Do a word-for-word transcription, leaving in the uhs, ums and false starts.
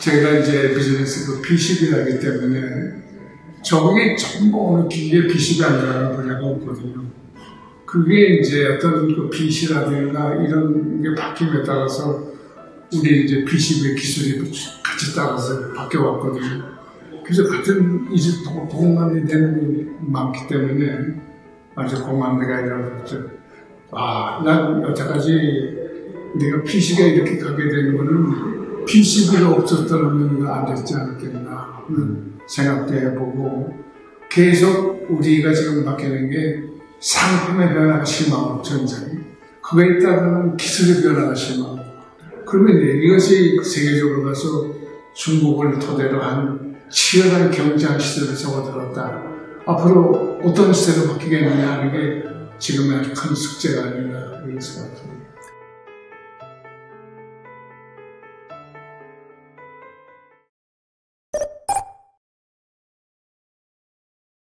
제가 이제 비즈니스도 피씨비를 하기 때문에 적응이 전부 어느 기기에 피씨비 안 들어가는 분야가 없거든요. 그게 이제 어떤 그 피씨라든가 이런 게 바뀜에 따라서 우리 이제 피씨비 기술이 같이 따라서 바뀌어왔거든요. 그래서 같은 이제 동반이 되는 게 많기 때문에 아주 공감대가 일어났죠. 아, 난 여태까지 내가 피씨가 이렇게 가게 되는 거는 피씨비가 없었다면 안 됐지 않았겠나 하는 생각도 해보고, 계속 우리가 지금 바뀌는 게 상품의 변화가 심하고 전쟁이 그거에 따른 기술의 변화가 심하고, 그러면 이것이 세계적으로 가서 중국을 토대로 한 치열한 경쟁 시대로 접어들었다. 앞으로 어떤 시대로 바뀌겠느냐 하는 게 지금의 큰 숙제가 아닌가 그런 생각합니다.